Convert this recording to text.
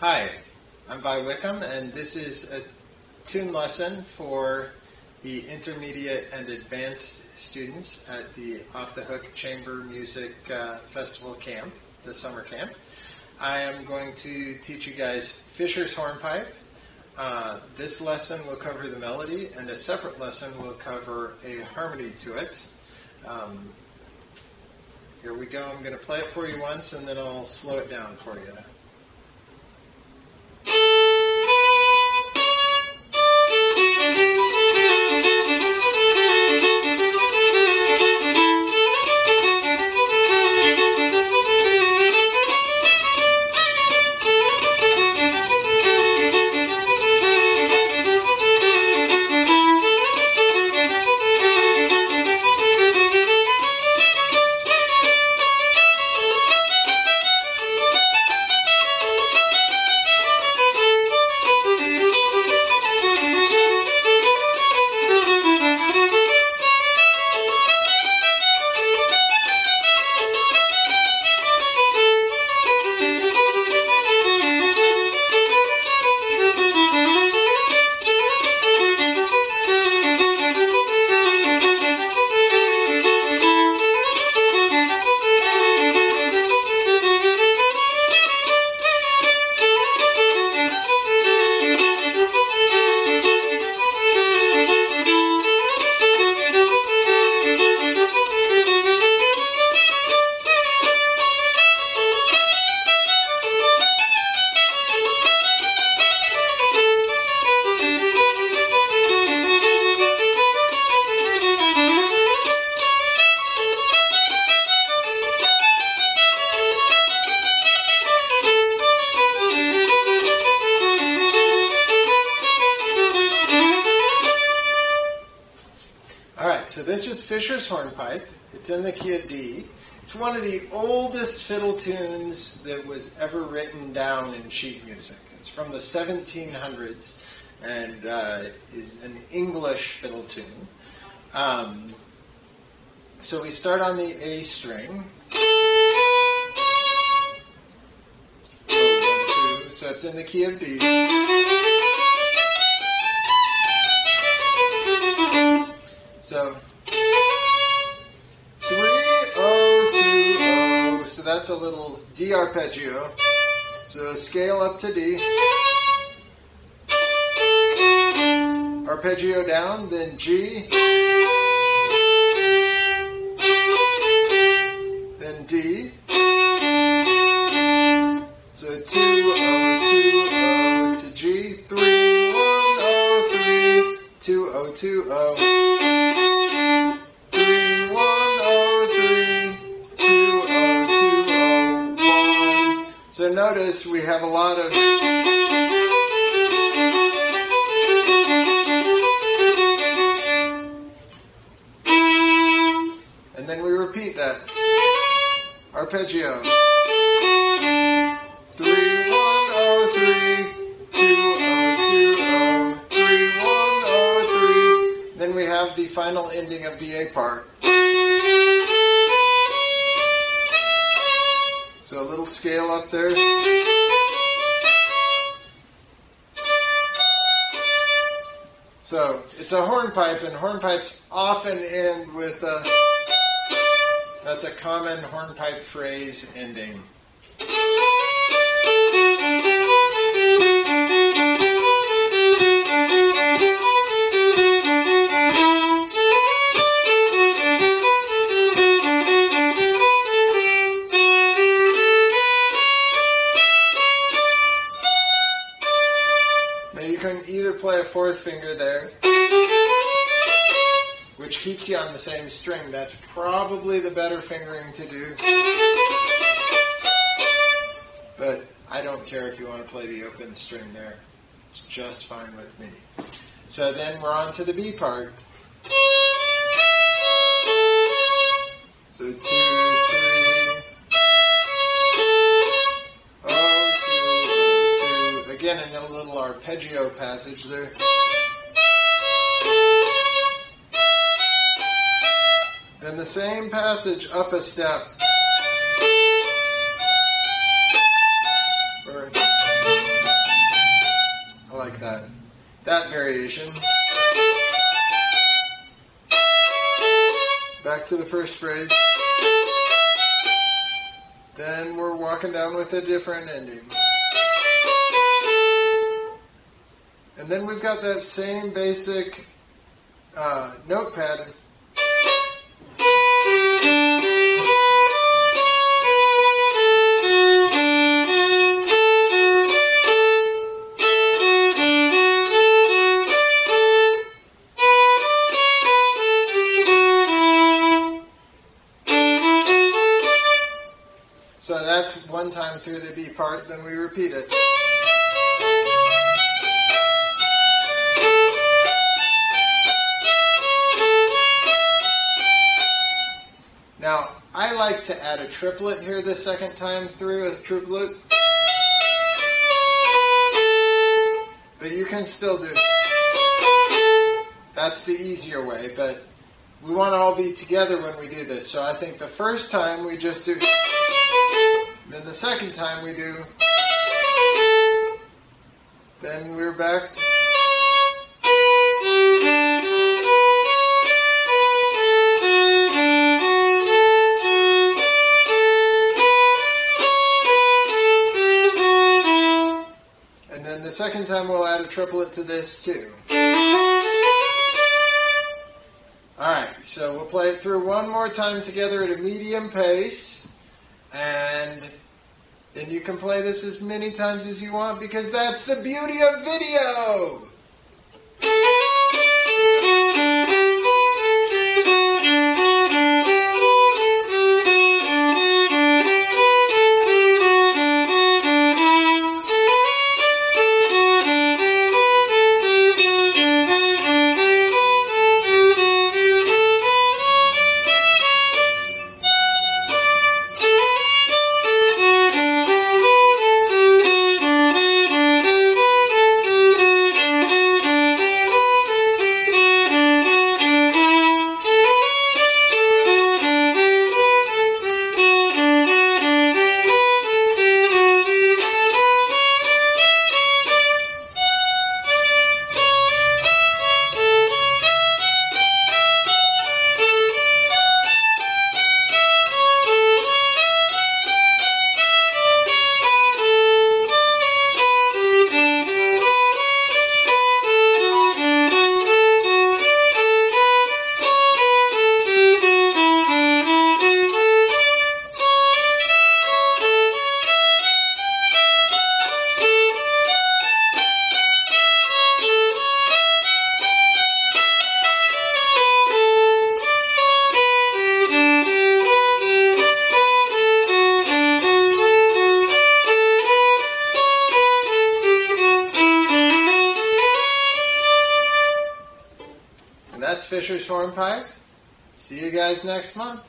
Hi, I'm Vi Wickham, and this is a tune lesson for the intermediate and advanced students at the Off the Hook Chamber Music Festival Camp, the summer camp. I am going to teach you guys Fisher's Hornpipe. This lesson will cover the melody, and a separate lesson will cover a harmony to it. Here we go. I'm going to play it for you once, and then I'll slow it down for you. So this is Fisher's Hornpipe. It's in the key of D. It's one of the oldest fiddle tunes that was ever written down in sheet music. It's from the 1700s and is an English fiddle tune. So we start on the A string. One, two. So it's in the key of D. So 3-0-2-0, so that's a little D arpeggio. So scale up to D, arpeggio down, then G, then D. So 2-0-2-0 to G, 3-1-0-3, 2-0-2-0. So notice we have a lot of and then we repeat that arpeggio 3-1-0-3, 2-0-2-0, 3-1-0-3. Then we have the final ending of the A part. So a little scale up there. So it's a hornpipe, and hornpipes often end with a... That's a common hornpipe phrase ending. You can either play a fourth finger there, which keeps you on the same string. That's probably the better fingering to do. But I don't care if you want to play the open string there. It's just fine with me. So then we're on to the B part. So 2-3-0-2-0-2. Again, a little arpeggio passage there. Then the same passage up a step. Or frustration. Back to the first phrase. Then we're walking down with a different ending. And then we've got that same basic note pattern. So that's one time through the B part, then we repeat it. Now, I like to add a triplet here the second time through, a triplet. But you can still do it. That's the easier way, but we want to all be together when we do this. So I think the first time we just do... Then the second time we do, then we're back. And then the second time we'll add a triplet to this too. Alright, so we'll play it through one more time together at a medium pace. And then you can play this as many times as you want, because that's the beauty of video! Fisher's Hornpipe. See you guys next month.